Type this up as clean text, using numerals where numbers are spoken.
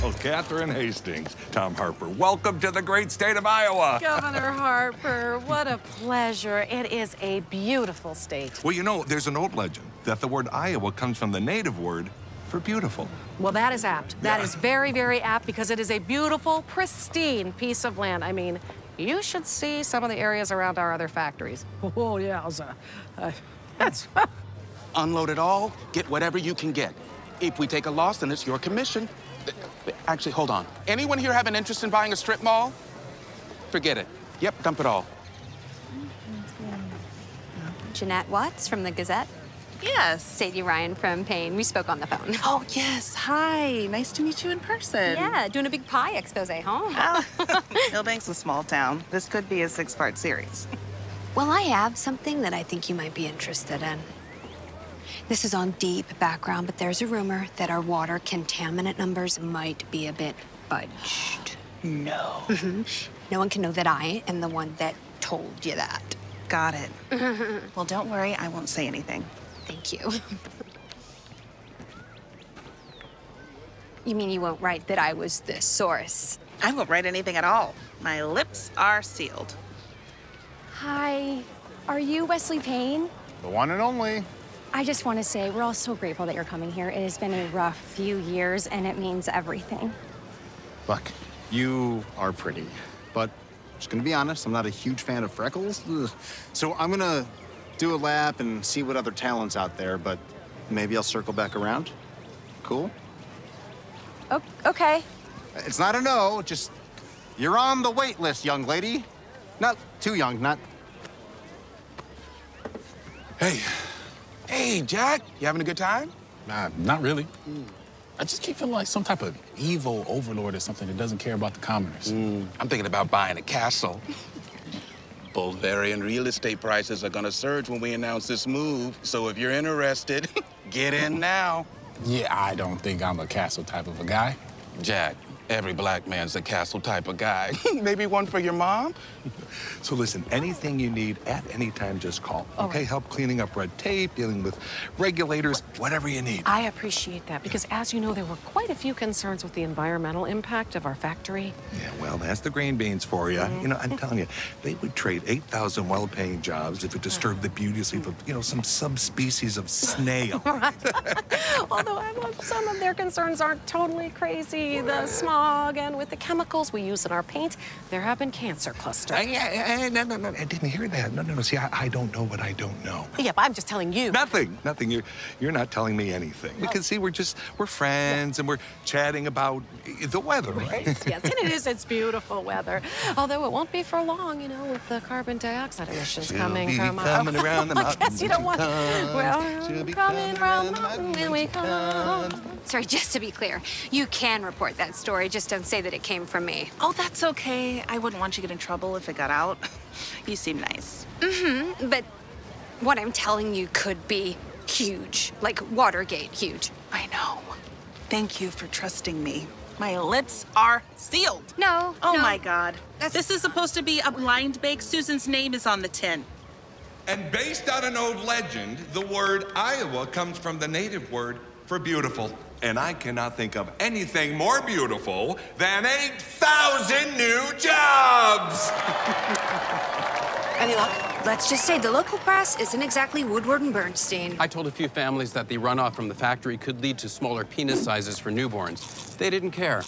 Oh, Katherine Hastings, Tom Harper, welcome to the great state of Iowa. Governor Harper, what a pleasure. It is a beautiful state. Well, you know, there's an old legend that the word Iowa comes from the native word for beautiful. Well, that is apt. That is very, very apt because it is a beautiful, pristine piece of land. I mean, you should see some of the areas around our other factories. Oh, yeah. That's... Unload it all, get whatever you can get. If we take a loss, then it's your commission. Actually, hold on. Anyone here have an interest in buying a strip mall? Forget it. Yep, dump it all. Jeanette Watts from the Gazette. Yes. Sadie Ryan from Payne. We spoke on the phone. Oh, yes. Hi. Nice to meet you in person. Yeah, doing a big pie expose, huh? Oh. Millbank's a small town. This could be a 6-part series. Well, I have something that I think you might be interested in. This is on deep background, but there's a rumor that our water contaminant numbers might be a bit budged. No. Mm-hmm. No one can know that I am the one that told you that. Got it. Mm-hmm. Well, don't worry. I won't say anything. Thank you. You mean you won't write that I was the source? I won't write anything at all. My lips are sealed. Hi. Are you Wesley Payne? The one and only. I just want to say we're all so grateful that you're coming here. It has been a rough few years, and it means everything. Look, you are pretty, but just gonna be honest, I'm not a huge fan of freckles. Ugh. So I'm gonna do a lap and see what other talent's out there, but maybe I'll circle back around. Cool? Oh, okay. It's not a no, just you're on the wait list, young lady. Not too young, not... Hey. Hey, Jack, you having a good time? Nah, not really. Mm. I just keep feeling like some type of evil overlord or something that doesn't care about the commoners. Mm. I'm thinking about buying a castle. Bulgarian real estate prices are gonna surge when we announce this move, so if you're interested, get in now. Yeah, I don't think I'm a castle type of a guy. Jack, every black man's a castle type of guy. Maybe one for your mom? So listen, anything you need at any time, just call. Okay, help cleaning up red tape, dealing with regulators, whatever you need. I appreciate that, because as you know, there were quite a few concerns with the environmental impact of our factory. Yeah, well, that's the green beans for you. You know, I'm telling you, they would trade 8,000 well-paying jobs if it disturbed the beauty sleep of, you know, some subspecies of snail. Right. Although I love some of their concerns aren't totally crazy. The smog and with the chemicals we use in our paint, there have been cancer clusters. No, I didn't hear that. No. See, I don't know what I don't know. Yeah, but I'm just telling you. Nothing. You're not telling me anything. Oh. Because, see, we're friends and we're chatting about the weather, right? Yes, and it's beautiful weather. Although it won't be for long, you know, with the carbon dioxide emissions coming around the mountain. Yes, you don't want... Well, coming around the mountain when we come. Sorry, just to be clear, you can report that story. Just don't say that it came from me. Oh, that's okay. I wouldn't want you to get in trouble if it got out. You seem nice. Mm-hmm, but what I'm telling you could be huge, like Watergate huge. I know. Thank you for trusting me. My lips are sealed. No, my God. This is supposed to be a blind bake. Susan's name is on the tin. And based on an old legend, the word Iowa comes from the native word for beautiful. And I cannot think of anything more beautiful than 8,000 new jobs! Any luck? Let's just say the local press isn't exactly Woodward and Bernstein. I told a few families that the runoff from the factory could lead to smaller penis sizes for newborns. They didn't care.